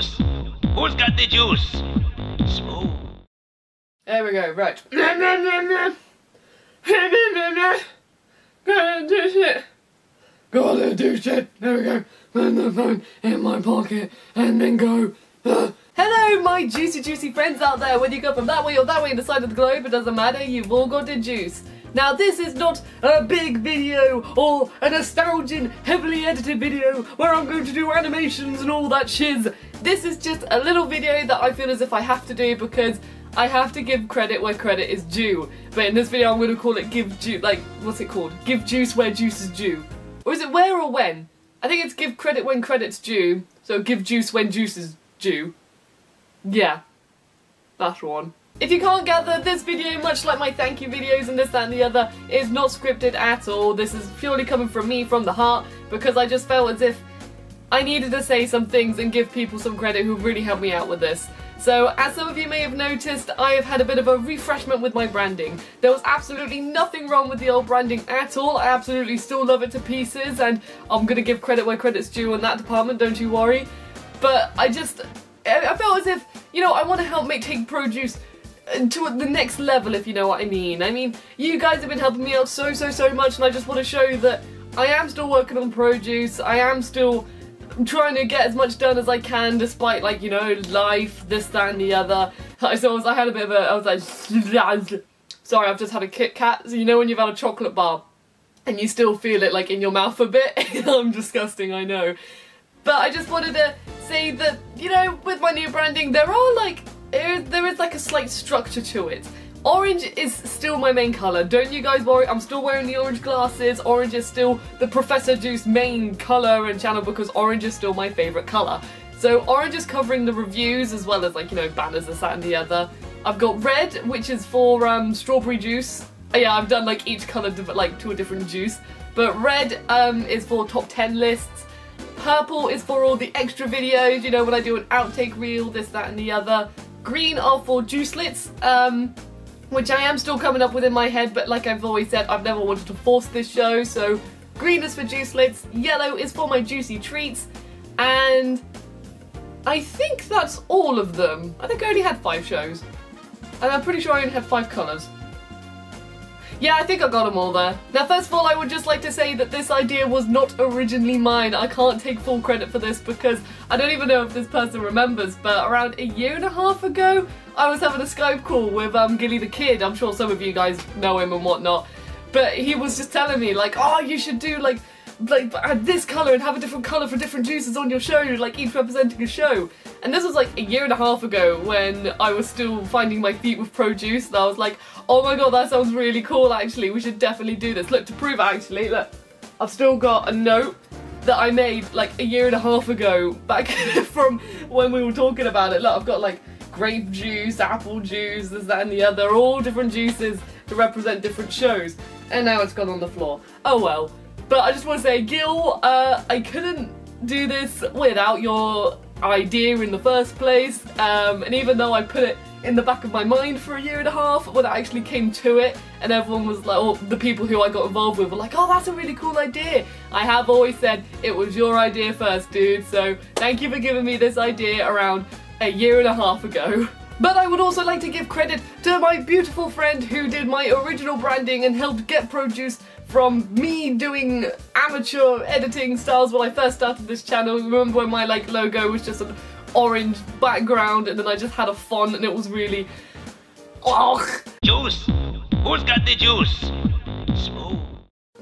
juice? Who's got the juice? Smooth. There we go, right. Gotta do shit. Gotta do shit. There we go. Put the phone in my pocket and then go. Hello, my juicy friends out there. Whether you go from that way or that way in the side of the globe, it doesn't matter. You've all got the juice. Now, this is not a big video or an astounding, heavily edited video where I'm going to do animations and all that shiz. This is just a little video that I feel as if I have to do because I have to give credit where credit is due. But in this video, I'm going to call it give juice, like, what's it called? Give juice where juice is due. Or is it where or when? I think it's give credit when credit's due. So give juice when juice is due. Yeah. That's one. If you can't gather, this video, much like my thank you videos and this, that and the other, is not scripted at all. This is purely coming from me, from the heart, because I just felt as if I needed to say some things and give people some credit who really helped me out with this. So, as some of you may have noticed, I have had a bit of a refreshment with my branding. There was absolutely nothing wrong with the old branding at all. I absolutely still love it to pieces, and I'm gonna give credit where credit's due in that department, don't you worry. But I felt as if, you know, I want to help take produce to the next level, if you know what I mean. I mean, you guys have been helping me out so much, and I just want to show you that I am still working on produce. I am still trying to get as much done as I can, despite, like, you know, life, this, that, and the other. I had a bit of a, sorry, I've just had a Kit Kat. So you know when you've had a chocolate bar and you still feel it, like, in your mouth a bit? I'm disgusting, I know. But I just wanted to say that, you know, with my new branding, they're all, like, there is like a slight structure to it. Orange is still my main colour, don't you guys worry, I'm still wearing the orange glasses. Orange is still the Professor Juice main colour and channel because orange is still my favourite colour. So orange is covering the reviews as well as, like, you know, banners, this, that and the other. I've got red, which is for strawberry juice. Yeah, I've done, like, each colour like to a different juice. But red is for top 10 lists. Purple is for all the extra videos, you know, when I do an outtake reel, this, that and the other. Green are for juicelets, which I am still coming up with in my head, but like I've always said, I've never wanted to force this show, so green is for juicelets, yellow is for my juicy treats, and I think that's all of them. I think I only had 5 shows, and I'm pretty sure I only had 5 colours. Yeah, I think I got them all there. Now, first of all, I would just like to say that this idea was not originally mine. I can't take full credit for this because I don't even know if this person remembers, but around 1.5 years ago, I was having a Skype call with Gilly the Kid. I'm sure some of you guys know him and whatnot, but he was just telling me, like, oh, you should do, like this colour and have a different colour for different juices on your show, like each representing a show. And this was like 1.5 years ago when I was still finding my feet with produce, and I was like, oh my god, that sounds really cool actually, we should definitely do this. Look, to prove actually, look, I've still got a note that I made like 1.5 years ago back from when we were talking about it. Look, I've got like grape juice, apple juice, this, that and the other, all different juices to represent different shows. And now it's gone on the floor. Oh well. But I just want to say, Gil, I couldn't do this without your idea in the first place, and even though I put it in the back of my mind for 1.5 years, when I actually came to it and everyone was like, or the people who I got involved with were like, oh, that's a really cool idea. I have always said it was your idea first, dude, so thank you for giving me this idea around 1.5 years ago. But I would also like to give credit to my beautiful friend who did my original branding and helped get produce from me doing amateur editing styles when I first started this channel. Remember when my like logo was just an orange background and then I just had a font and it was really... Oh. Juice! Who's got the juice? Smooth.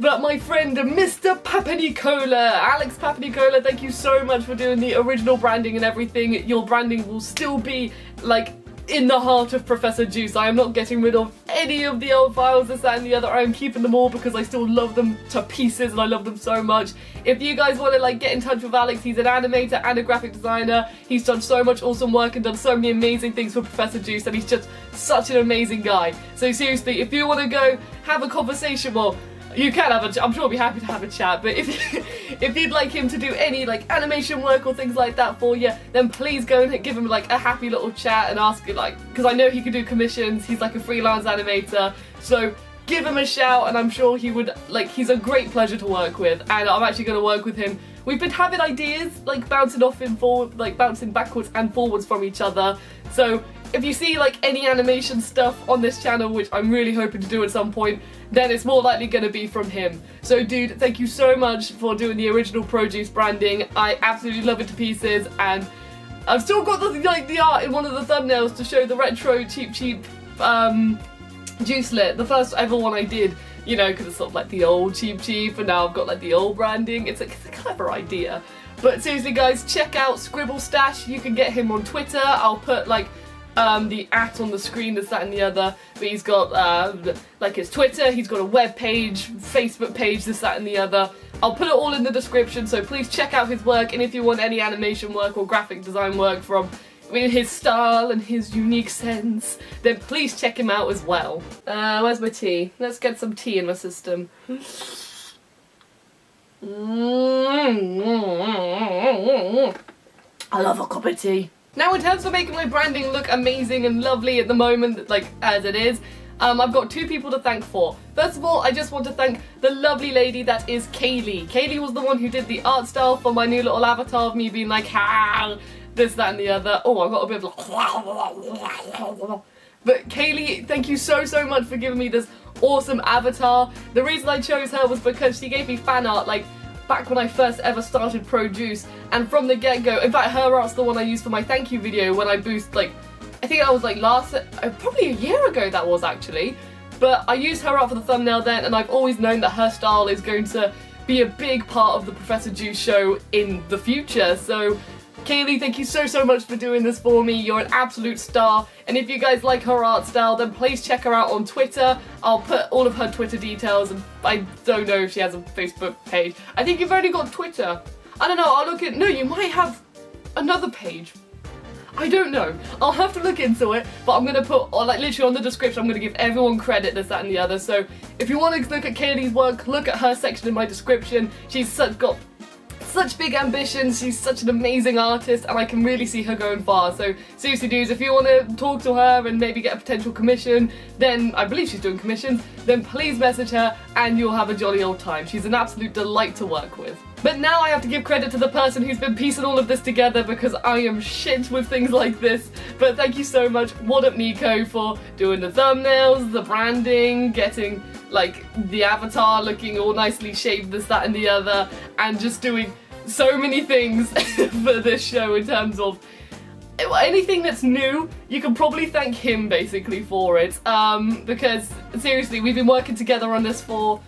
But my friend Mr. Papanicola, Alex Papanicola, thank you so much for doing the original branding and everything. Your branding will still be like in the heart of Professor Juice. I am not getting rid of any of the old files, this, that and the other. I am keeping them all because I still love them to pieces and I love them so much. If you guys want to like get in touch with Alex, he's an animator and a graphic designer. He's done so much awesome work and done so many amazing things for Professor Juice, and he's just such an amazing guy. So seriously, if you want to go have a conversation, well, you can have a, I'm sure I'll be happy to have a chat, but if you'd like him to do any like animation work or things like that for you, then please go and give him like a happy little chat and ask him, like, because I know he can do commissions, he's like a freelance animator, so give him a shout and I'm sure he would, like, he's a great pleasure to work with, and I'm actually going to work with him We've been having ideas like bouncing backwards and forwards from each other. So if you see like any animation stuff on this channel, which I'm really hoping to do at some point, then it's more likely going to be from him. So dude, thank you so much for doing the original produce branding. I absolutely love it to pieces, and I've still got the art in one of the thumbnails to show the retro cheap Juicelet, the first ever one I did, you know, because it's sort of like the old cheap, and now I've got like the old branding. It's a clever idea. But seriously guys, check out ScribbleStache. You can get him on Twitter. I'll put like the at on the screen, this, that and the other, but he's got like his Twitter, he's got a web page, Facebook page, this, that and the other. I'll put it all in the description, so please check out his work, and if you want any animation work or graphic design work from his style and his unique sense, then please check him out as well. Where's my tea? Let's get some tea in my system. I love a cup of tea. Now in terms of making my branding look amazing and lovely at the moment, like as it is, I've got two people to thank for. First of all, I just want to thank the lovely lady that is Kaylee. Kaylee was the one who did the art style for my new little avatar of me being like, ha, this, that and the other. Oh, I've got a bit of like... But Kaylee, thank you so, so much for giving me this awesome avatar. The reason I chose her was because she gave me fan art, like, back when I first ever started Produce, and from the get-go, in fact, her art's the one I used for my thank you video when I boost, like, I think I was like probably a year ago that was actually, but I used her art for the thumbnail then, and I've always known that her style is going to be a big part of the Professor Juice show in the future. So Kaylee, thank you so, so much for doing this for me. You're an absolute star, and if you guys like her art style, then please check her out on Twitter. I'll put all of her Twitter details, and I don't know if she has a Facebook page. I think you've only got Twitter. I don't know, I'll look at... No, you might have another page. I don't know. I'll have to look into it, but I'm going to put, like, literally on the description, I'm going to give everyone credit, this, that and the other. So if you want to look at Kaylee's work, look at her section in my description. She's got such big ambitions, she's such an amazing artist, and I can really see her going far. So seriously dudes, if you want to talk to her and maybe get a potential commission, then I believe she's doing commissions, then please message her and you'll have a jolly old time. She's an absolute delight to work with. But now I have to give credit to the person who's been piecing all of this together, because I am shit with things like this. But thank you so much, WhaddupNico, for doing the thumbnails, the branding, getting like the avatar looking all nicely shaped, this, that and the other, and just doing so many things for this show in terms of anything that's new. You can probably thank him basically for it, because seriously, we've been working together on this for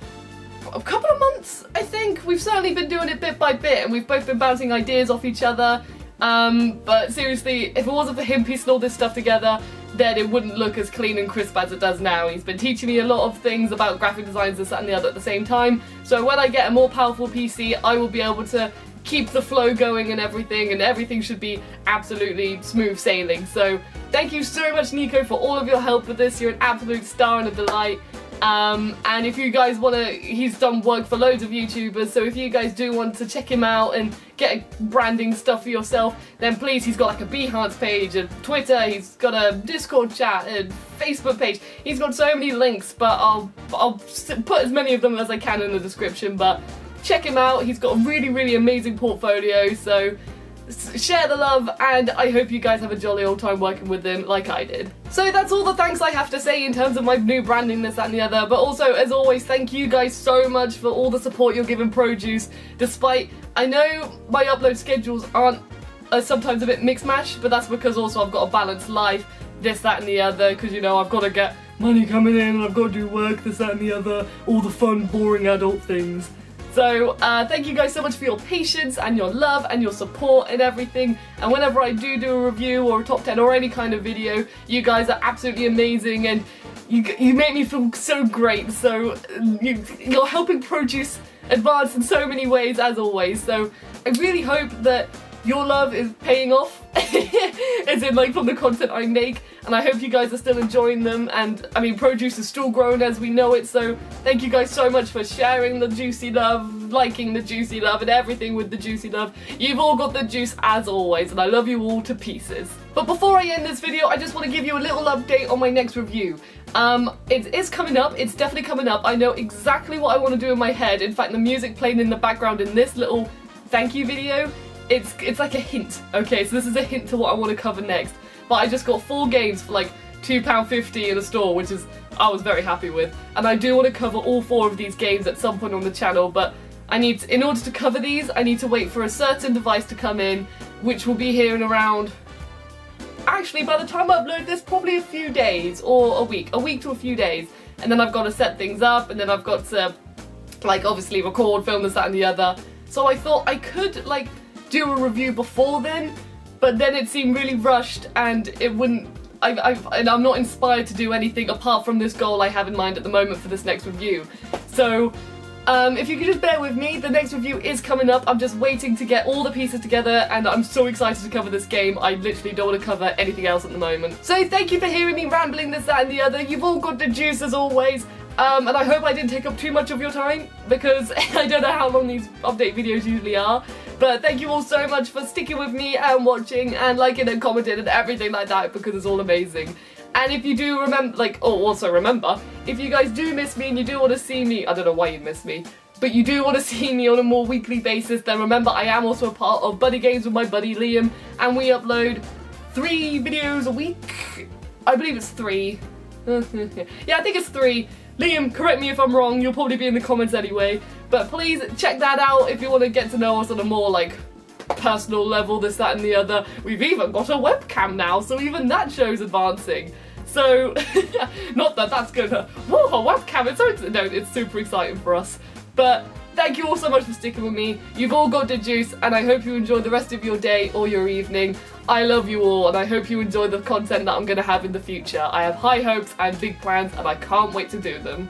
a couple of months, I think. We've certainly been doing it bit by bit, and we've both been bouncing ideas off each other, but seriously, if it wasn't for him piecing all this stuff together, then it wouldn't look as clean and crisp as it does now. He's been teaching me a lot of things about graphic designs, this, that and the other at the same time, so when I get a more powerful PC, I will be able to keep the flow going and everything should be absolutely smooth sailing. So thank you so much, Nico, for all of your help with this. You're an absolute star and a delight. And if you guys want to, he's done work for loads of YouTubers, so if you guys do want to check him out and get branding stuff for yourself, then please, he's got like a Behance page, a Twitter, he's got a Discord chat, a Facebook page, he's got so many links, but I'll put as many of them as I can in the description. But check him out, he's got a really, really amazing portfolio, so share the love, and I hope you guys have a jolly old time working with them like I did. So that's all the thanks I have to say in terms of my new branding, this, that and the other, but also, as always, thank you guys so much for all the support you're giving Produce, despite, I know my upload schedules are sometimes a bit mix-mash, but that's because also I've got a balanced life, this, that and the other, because, you know, I've got to get money coming in, and I've got to do work, this, that and the other, all the fun, boring adult things. So thank you guys so much for your patience and your love and your support and everything, and whenever I do a review or a top 10 or any kind of video, you guys are absolutely amazing, and you make me feel so great. So you're helping Produce advance in so many ways, as always, so I really hope that your love is paying off, as in like from the content I make, and I hope you guys are still enjoying them. And I mean, Produce is still growing as we know it, so thank you guys so much for sharing the juicy love, liking the juicy love, and everything with the juicy love. You've all got the juice as always, and I love you all to pieces. But before I end this video, I just want to give you a little update on my next review. It is coming up, it's definitely coming up. I know exactly what I want to do in my head. In fact, the music playing in the background in this little thank you video. It's like a hint. Okay, so this is a hint to what I want to cover next. But I just got 4 games for like £2.50 in a store, which is I was very happy with. And I do want to cover all 4 of these games at some point on the channel, but I need to, in order to cover these, I need to wait for a certain device to come in, which will be here in around... Actually, by the time I upload this, probably a few days, or a week to a few days. And then I've got to set things up, and then I've got to, like, obviously record, film this, that, and the other. So I thought I could, like, do a review before then, but then it seemed really rushed, and it wouldn't... I'm not inspired to do anything apart from this goal I have in mind at the moment for this next review. So... if you could just bear with me, the next review is coming up. I'm just waiting to get all the pieces together, and I'm so excited to cover this game. I literally don't want to cover anything else at the moment. So thank you for hearing me rambling this, that, and the other. You've all got the juice as always, and I hope I didn't take up too much of your time, because I don't know how long these update videos usually are. But thank you all so much for sticking with me and watching and liking and commenting and everything like that, because it's all amazing. And if you do remember, like, oh, also remember, if you guys do miss me and you do want to see me, I don't know why you miss me, but you do want to see me on a more weekly basis, then remember I am also a part of Buddy Games with my buddy Liam, and we upload 3 videos a week. I believe it's 3. Yeah, I think it's 3. Liam, correct me if I'm wrong, you'll probably be in the comments anyway, but please check that out if you want to get to know us on a more, like, personal level, this, that, and the other. We've even got a webcam now, so even that show's advancing. So, not that that's gonna, whoa, a webcam, it's super exciting for us. But thank you all so much for sticking with me. You've all got the juice, and I hope you enjoy the rest of your day or your evening. I love you all, and I hope you enjoy the content that I'm gonna have in the future. I have high hopes and big plans, and I can't wait to do them.